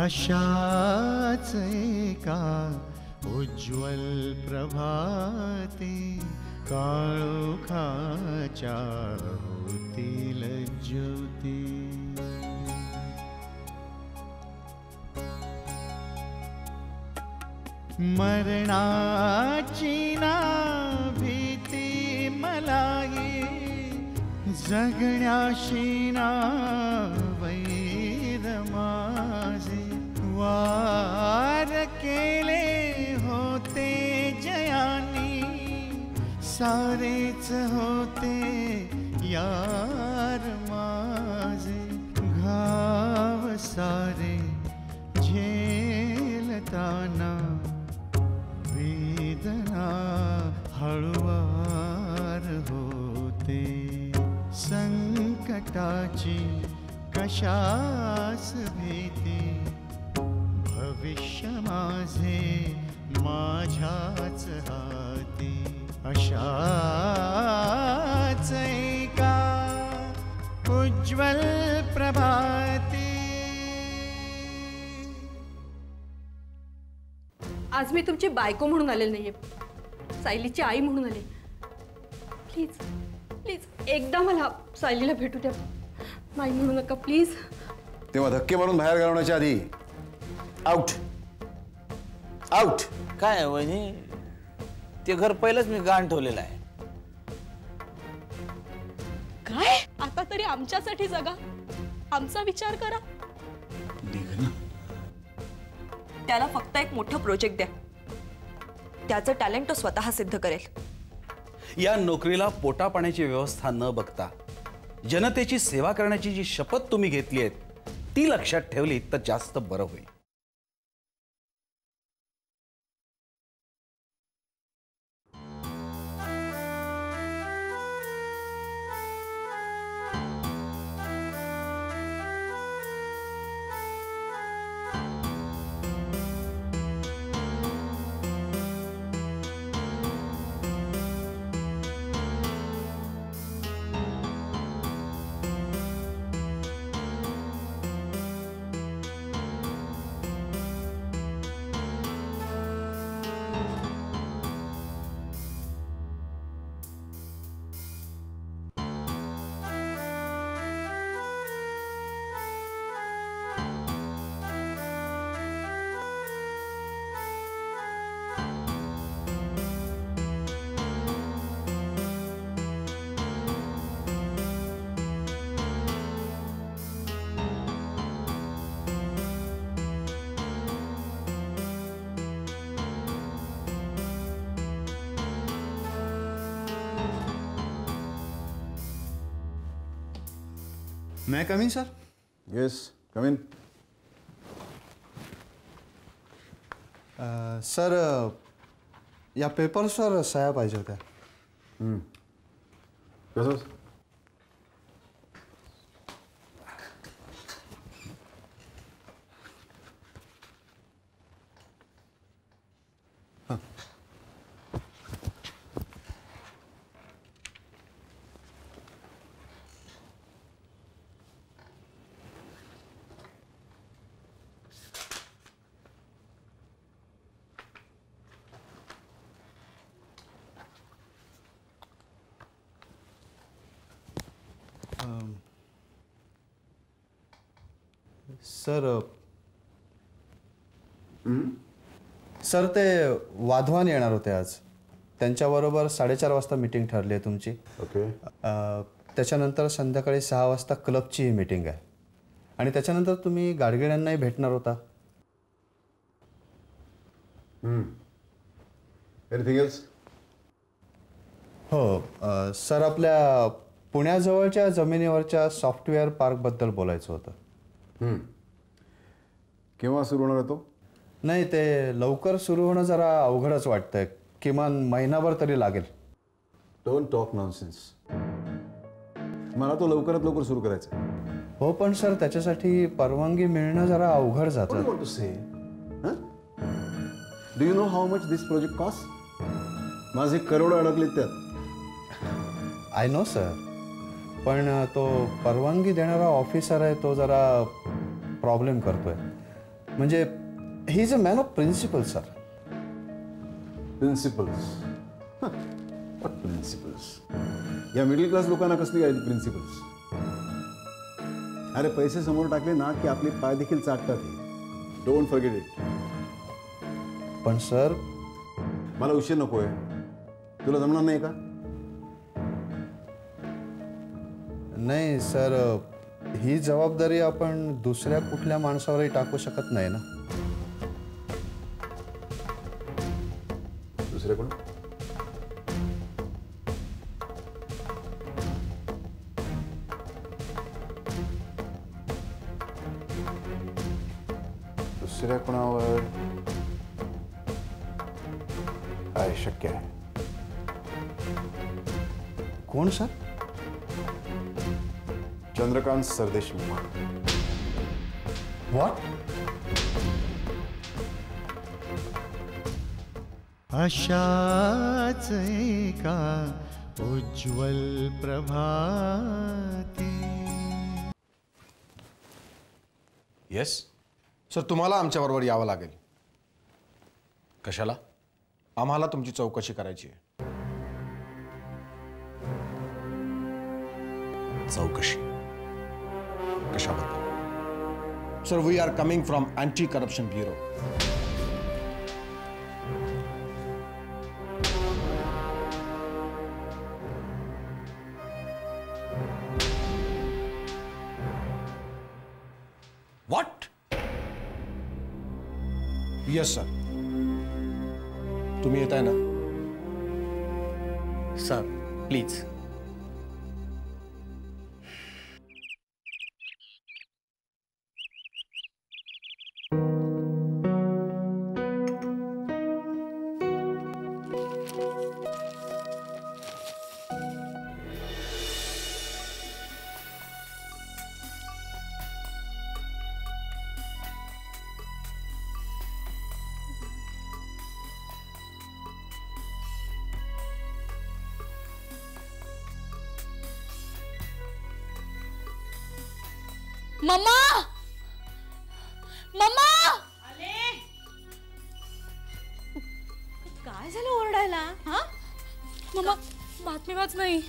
अशाच एका उज्ज्वल प्रभाते काळोखाच्या होतील ज्योती। मरणाची ना भीती मलाई, जगण्याशी ना वैर माझे। वार केले होते जयानी, सारेच होते यार माझे। घाव सारे झेलताना वेदना हळुवार होते। संकटाची कशास भीती, भविष्य माझे माझ्याच हाती। अशाच एका उज्ज्वल प्रभाती। आज मी तुमची बायको म्हणून आलेले नाहीये, सायलीची आई म्हणून आले। प्लीज प्लीज एकदा मला सायलीला भेटू द्या, माई म्हणू नका प्लीज। तेव्हा धक्के मारून बाहेर घालवण्याच्या आधी आउट आउट। काय वहिनी, ते घर पहिलंच मी गाण ठेवलेलं आहे। काय आता तरी आमच्यासाठी जगा, आमचा विचार करा। त्याला फक्त एक मोठा प्रोजेक्ट द्या, त्याचं टॅलेंट तो स्वतः सिद्ध करेल। या नोकरीला पोटा पाण्याची व्यवस्था न बघता जनतेची सेवा करण्याची जी शपथ तुम्ही घेतली आहेत ती लक्षात ठेवली तर जास्त बरं होईल। May I come in, sir? Yes, come in. Sir, या पेपरवर सह्या पाहिजे होत्या. कसं? सर सर ते वाधवान येणार होते आज, त्यांच्याबरोबर 4:30 वाजता मीटिंग ठरली आहे तुमची. ओके. त्याच्यानंतर संध्याकाळी 6 वाजता क्लबची मीटिंग आहे आणि त्याच्यानंतर तुम्ही गाडगेड्यांनाही भेटणार होता. Anything else? हो सर, आपल्या पुण्याजवळच्या जमिनीवरच्या सॉफ्टवेअर पार्कबद्दल बोलायचं होतं. केव्हा सुरू होणार तो? नाही, ते लवकर सुरू होणं जरा अवघडच वाटतंय, किमान महिनाभर तरी लागेल. डोंट टॉक नॉनसेन्स, मला तो लवकरात लवकर सुरू करायचं आहे. हो पण सर त्याच्यासाठी परवानगी मिळणं जरा अवघड जातं. What to say? Do you know how much this project cost? माझे करोड अडकले त्यात. आय नो सर, पण तो परवानगी देणारा ऑफिसर आहे तो जरा प्रॉब्लेम करतोय. म्हणजे he is a man of principle sir. Principles principles या मिडल क्लास लोकांना कसली काय प्रिन्सिपल्स. अरे पैसे समोर टाकले ना की आपले पाय देखील चाटतात. Don't forget it. पण सर मला उशीर नकोय. तुला जमणार नाही का? नाही सर, ही जबाबदारी आपण दुसऱ्या कुठल्या माणसावरही टाकू शकत नाही ना. दुसरे कोण? दुसऱ्या कोणावर काय शक्य आहे? कोण सर? चंद्रकांत सरदेशमुख. अशाच एका उज्ज्वल प्रभाती. येस सर, तुम्हाला आमच्याबरोबर यावं लागेल. कशाला? आम्हाला तुमची चौकशी करायची आहे. चौकशी कशाबद्दल? Sir, we are coming from anti corruption bureau. What? Yes sir, तुम्ही येताय ना सर? प्लीज. मम्मा, मम्मा, काय झालं ओरडायला? हा मम्मा, बातमी वाच. नाही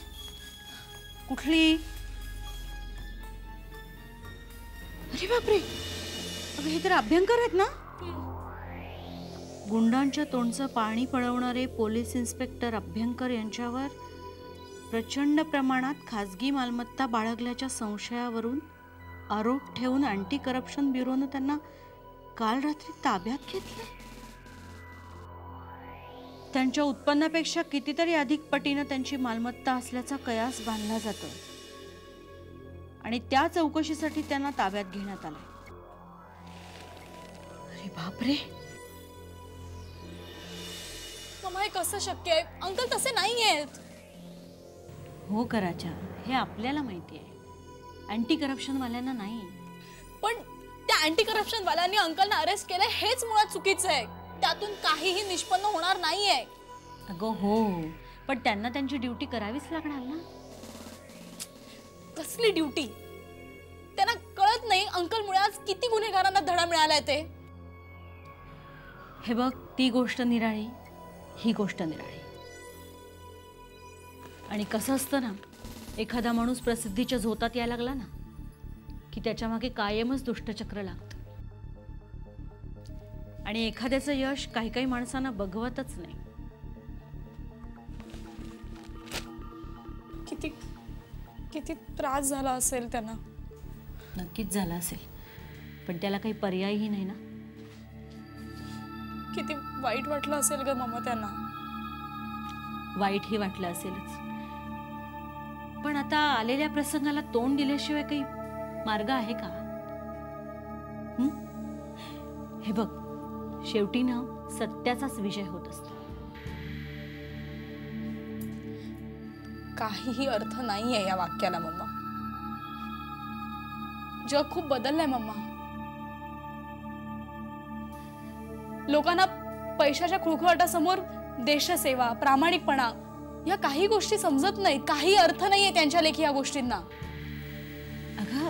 कुठली? अरे बापरे, हे तर अभ्यंकर आहेत ना. गुंडांच्या तोंडचं पाणी पळवणारे पोलीस इन्स्पेक्टर अभ्यंकर यांच्यावर प्रचंड प्रमाणात खाजगी मालमत्ता बाळगल्याच्या संशयावरून आरोप ठेवून अँटी करप्शन ब्युरोनं त्यांना काल रात्री ताब्यात घेतलं. त्यांच्या उत्पन्नापेक्षा कितीतरी अधिक पटीनं त्यांची मालमत्ता असल्याचा कयास बांधला जातो आणि त्या चौकशीसाठी त्यांना ताब्यात घेण्यात आलं. अरे बापरे, मम्मा, कसं शक्य आहे? अंकल तसे नाही आहेत. हो कराच्या, हे आपल्याला माहिती आहे. अँटी करप्शन वाल्यांना नाही. पण त्या अँटी करप्शन वाल्यांनी अंकलना अरेस्ट केलं हेच मुळात चुकीचं आहे. त्यातून काहीही निष्पन्न होणार नाहीये. अगं हो, पण त्यांना त्यांची ड्युटी करावीच लागणार ना. कसली ड्युटी? त्यांना कळत नाही अंकलमुळे आज किती गुन्हेगारांना धडा मिळालाय ते. हे बघ, ती गोष्ट निराळी, ही गोष्ट निराळी. आणि कसं असतं ना, एखादा माणूस प्रसिद्धीच्या झोतात यायला लागला ना की त्याच्या मागे कायमच दुष्टचक्र लागतं. आणि एखाद्याचं यश काही काही माणसांना बघवतच नाही. किती किती त्रास झाला असेल त्यांना. नक्कीच झाला असेल, पण त्याला काही पर्यायही नाही ना. किती वाईट वाटलं असेल ग मम्मा त्यांना. वाईटही वाटलं असेलच, पण आता आलेल्या प्रसंगाला तोंड दिल्याशिवाय काही मार्ग आहे का? हे बघ, शेवटी ना सत्याचाच विजय होत असतो. काहीही अर्थ नाहीये या वाक्याला मम्मा. जग खूप बदललंय मम्मा. लोकांना पैशाच्या खुळखुळाटासमोर देशसेवा, प्रामाणिकपणा या काही गोष्टी समजत नाहीत. काही अर्थ नाहीये त्यांच्या लेखी या गोष्टींना. अगं,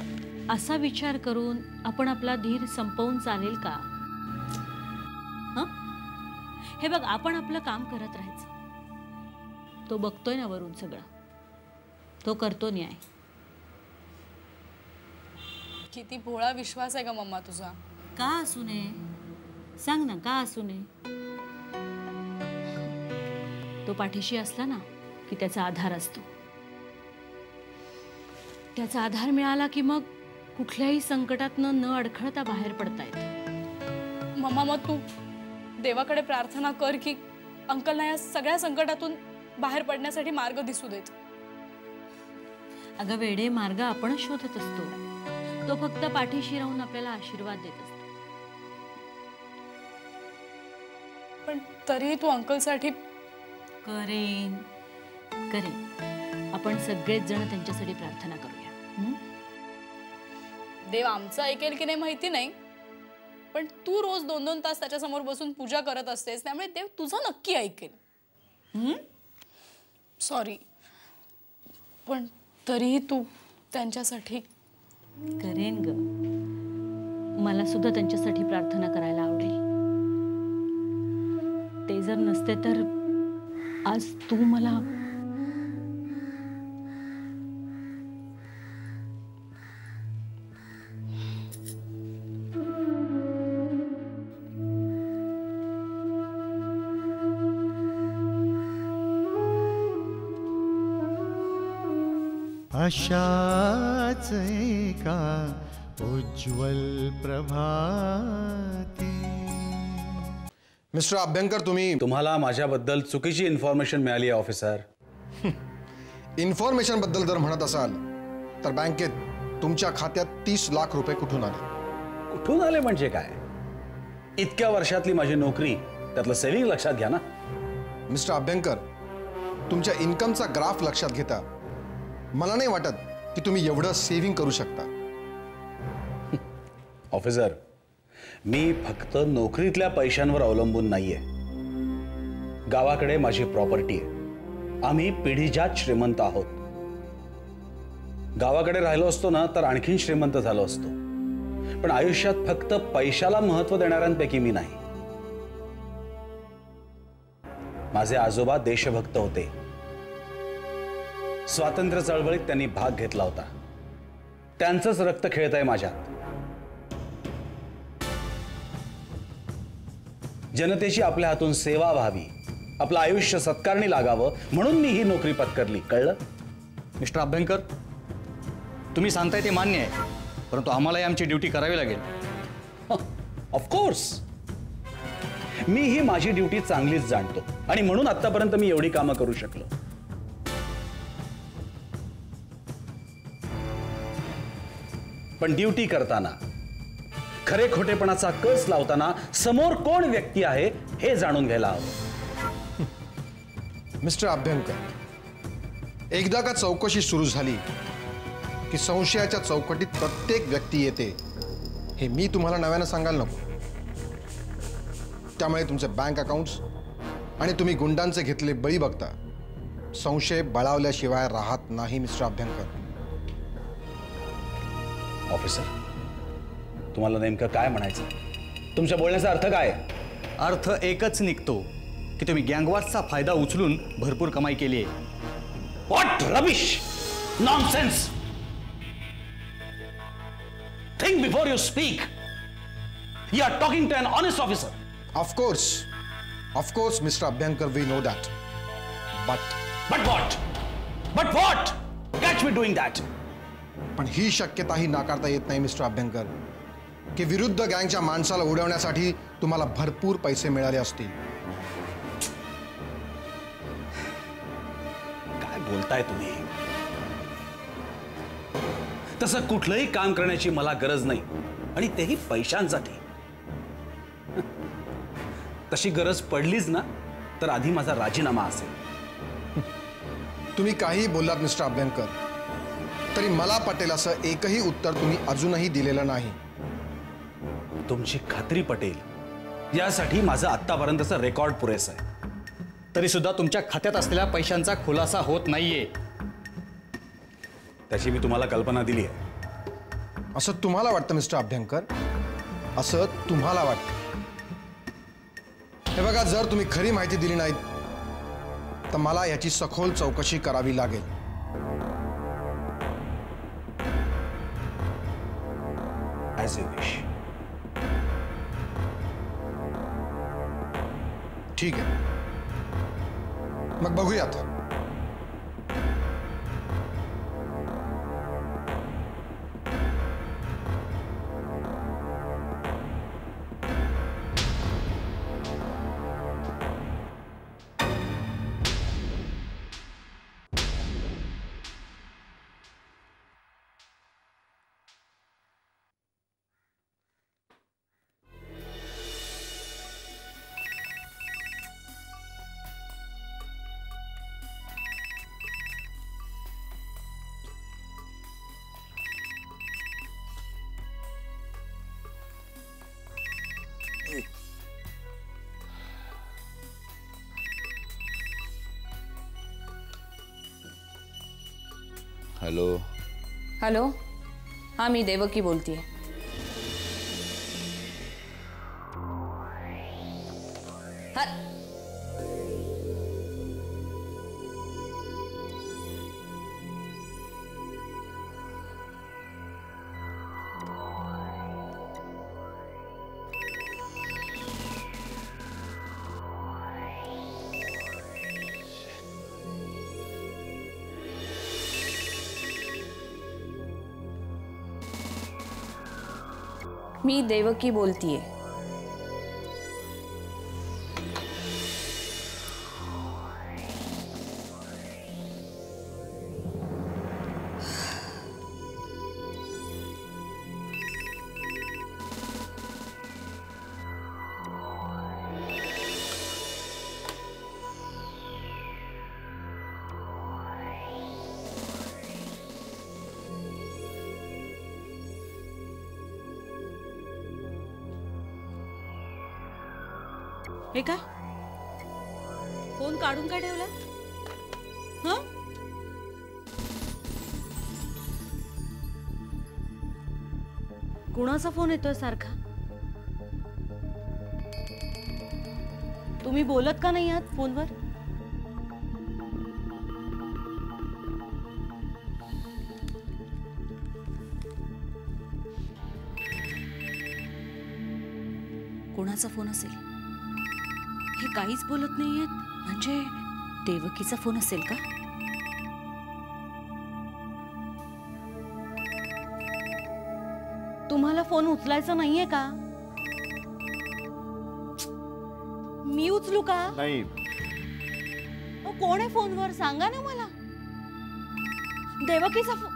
असा विचार करून आपण आपला धीर संपवून चालेल का? हे बघ, आपण आपलं काम करत राहायचं. तो बघतोय ना वरून सगळं, तो करतो न्याय. किती भोळा विश्वास आहे का मम्मा तुझा? का असू नये, सांग ना, का असू नये? तो पाठीशी असला ना की त्याचा आधार असतो. त्याचा आधार मिळाला की मग कुठल्याही संकटात न अडखळता बाहेर पडता येतो. मम्मा मग तू देवाकडे प्रार्थना कर की अंकलना या सगळ्या संकटातून बाहेर पडण्यासाठी मार्ग दिसू देत. अगं वेडे, मार्ग आपण शोधत असतो. तो फक्त पाठीशी राहून आपल्याला आशीर्वाद देत असतो. पण तरी तू अंकलसाठी करेन करेन. आपण सगळेच जण त्यांच्यासाठी प्रार्थना करूया. देव आमचा ऐकेल की नाही माहिती नाही, पण तू रोज दोन दोन तास त्याच्या समोर बसून पूजा करत असतेस, त्यामुळे देव तुझं नक्की ऐकेल. सॉरी, पण तरीही तू त्यांच्यासाठी करेन ग. मला सुद्धा त्यांच्यासाठी प्रार्थना करायला आवडेल. ते जर नसते तर आज तू मला आशाच एका उज्ज्वल प्रभाते. मिस्टर अभ्यंकर, तुम्हाला माझ्याबद्दल चुकीची इन्फॉर्मेशन मिळाली आहे ऑफिसर. इन्फॉर्मेशन बद्दल जर म्हणत असाल तर बँकेत तुमच्या खात्यात 30 लाख रुपये कुठून आले? कुठून आले म्हणजे काय? इतक्या वर्षातली माझी नोकरी, त्यातलं सेव्हिंग लक्षात घ्या ना. मिस्टर अभ्यंकर, तुमच्या इन्कमचा ग्राफ लक्षात घेता मला नाही वाटत की तुम्ही एवढं सेव्हिंग करू शकता. ऑफिसर, मी फक्त नोकरीतल्या पैशांवर अवलंबून नाहीये. गावाकडे माझी प्रॉपर्टी आहे. आम्ही पिढीजात श्रीमंत आहोत. गावाकडे राहिलो असतो ना तर आणखीन श्रीमंत झालो असतो. पण आयुष्यात फक्त पैशाला महत्त्व देणाऱ्यांपैकी मी नाही. माझे आजोबा देशभक्त होते. स्वातंत्र्य चळवळीत त्यांनी भाग घेतला होता. त्यांचंच रक्त खेळत आहे माझ्यात. जनतेची आपल्या हातून सेवा व्हावी, आपलं आयुष्य सत्कारणी लागावं म्हणून मी ही नोकरी पत्करली. कळलं? मिस्टर अभ्यंकर, तुम्ही सांगताय ते मान्य आहे, परंतु आम्हालाही आमची ड्युटी करावी लागेल. ऑफकोर्स, मी ही माझी ड्युटी चांगलीच जाणतो आणि म्हणून आतापर्यंत मी एवढी कामं करू शकलो. पण ड्यूटी करताना, खरे खोटेपणाचा कस लावताना समोर कोण व्यक्ती आहे हे जाणून घ्यायला हवं. मिस्टर अभ्यंकर, एकदा का चौकशी सुरू झाली की संशयाच्या चौकटीत प्रत्येक व्यक्ती येते, हे मी तुम्हाला नव्यानं सांगायला नको. त्यामुळे तुमचे बँक अकाउंट्स आणि तुम्ही गुंडांचे घेतले बळी बघता संशय बळावल्याशिवाय राहत नाही. मिस्टर अभ्यंकर. ऑफिसर, तुम्हाला नेमकं काय म्हणायचं? तुमच्या बोलण्याचा अर्थ काय? अर्थ एकच निघतो की तुम्ही गँगवारचा फायदा उचलून भरपूर कमाई केली आहे. What rubbish, nonsense. Think before you speak. You are talking to an honest officer. Of course, of course mister Abhyankar, we know that. But what catch me doing that. पण ही शक्यता ही नाकारता येत नाही मिस्टर अभ्यंकर की विरुद्ध गँगच्या माणसाला उडवण्यासाठी तुम्हाला भरपूर पैसे मिळाले असतील. काय बोलताय तुम्ही? तसं कुठलंही काम करण्याची मला गरज नाही, आणि तेही पैशांसाठी. तशी गरज पडलीच ना तर आधी माझा राजीनामा असेल. तुम्ही काही बोललात मिस्टर अभ्यंकर तरी मला पटेल असं एकही उत्तर तुम्ही अजूनही दिलेलं नाही. तुमची खात्री पटेल यासाठी माझं आतापर्यंतचा रेकॉर्ड पुरेसा आहे. तरी सुद्धा तुमच्या खात्यात असलेल्या पैशांचा खुलासा होत नाहीये त्याची मी तुम्हाला कल्पना दिली आहे. असं तुम्हाला वाटतं मिस्टर अभ्यंकर? असं तुम्हाला वाटतं? हे बघा, जर तुम्ही खरी माहिती दिली नाही तर मला याची सखोल चौकशी करावी लागेल। As you wish. ठीक है, मग बघूयात। हेलो हेलो, हाँ मी देवकी बोलती है। मी देवकी बोलती है। हे का फोन काढून का ठेवला? हं, कोणाचा फोन येतोय सारखा? तुम्ही बोलत का नाही आहात फोनवर? कोणाचा फोन असेल? काहीच बोलत नाहीये म्हणजे देवकीचा फोन असेल का? तुम्हाला फोन उचलायचा नाहीये का? मी उचलू का? नाही। कोण आहे फोनवर सांगा ना मला। देवकीचा फोन।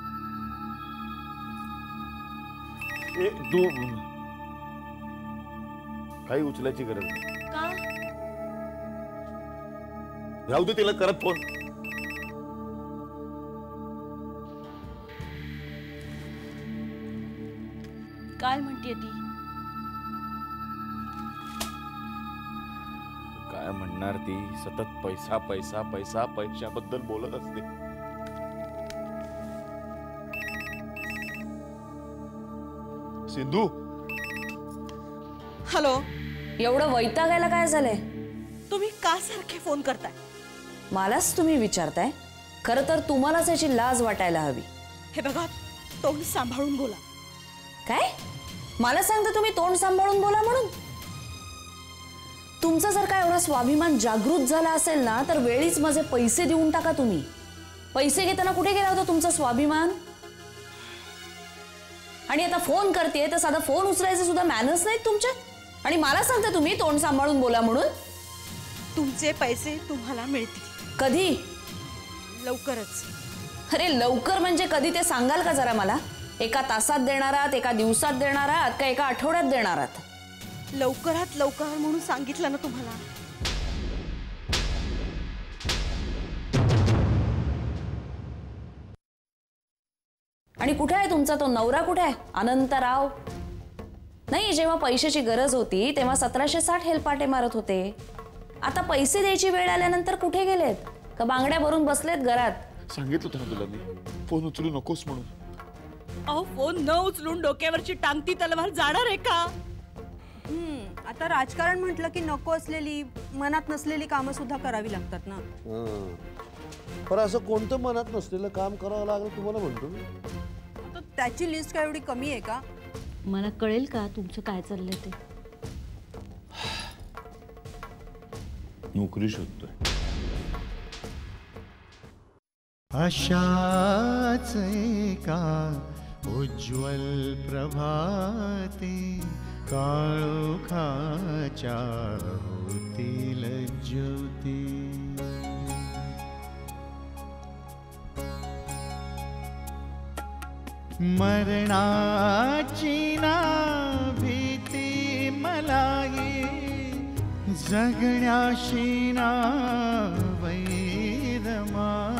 काही उचलायची गरज नाही का? राहू दे तिला, करत फोन। काय म्हणते ती? काय म्हणणार ती? सतत पैसा पैसा पैसा पैशाबद्दल बोलत असते। सिंधू हॅलो, एवढं वैतागायला काय झालंय? तुम्ही का सारखे फोन करताय? मलाच तुम्ही विचारताय? खरं तर तुम्हालाच याची लाज वाटायला हवी। हे बघा, तोंड सांभाळून बोला। काय मला सांगता तुम्ही तोंड सांभाळून बोला म्हणून? तुमचा जर काय एवढा स्वाभिमान जागृत झाला असेल ना तर वेळीच माझे पैसे देऊन टाका। तुम्ही पैसे घेताना कुठे गेला होता तुमचा स्वाभिमान? आणि आता फोन करते तर साधा फोन उचलायचं सुद्धा मॅनर्स नाहीत तुमच्यात, आणि मला सांगता तुम्ही तोंड सांभाळून बोला म्हणून? तुमचे पैसे तुम्हाला मिळतील। कधी? लवकरच। अरे लवकर म्हणजे कधी ते सांगाल का जरा मला? एका तासात देणार आहात, एका दिवसात देणार आहात का एका आठवड्यात देणार आहात? लवकरात लवकर म्हणून सांगितलं ना तुम्हाला। आणि कुठे आहे तुमचा तो नवरा? कुठे आहे अनंतराव? नाही, जेव्हा पैशाची गरज होती तेव्हा 1760 हेलपाटे मारत होते। आता पैसे द्यायची वेळ आल्यानंतर कुठे गेलेत? का बांगड्या भरून बसलेत घरात? सांगितलं होतं तुला मी फोन उचलू नकोस म्हणून। अहो फोन न उचलून डोक्यावरची टांगती तलवार जाणार आहे का? आता राजकारण म्हटलं की नको असलेली मनात नसलेली कामं सुद्धा करावी लागतात ना। पर असं कोणतं मनात नसलेलं काम करावं लागलं तुम्हाला म्हणतो मी? आता त्याची लिस्ट काय एवढी कमी आहे का? मला कळेल का तुमचं काय चाललंय ते? नोकरी शोधतोय। अशाच एका उज्ज्वल प्रभाते काळोखाच्या होतील ज्योती। मरणाची ना भीती मलाई, जगण्याशी ना वैर माई।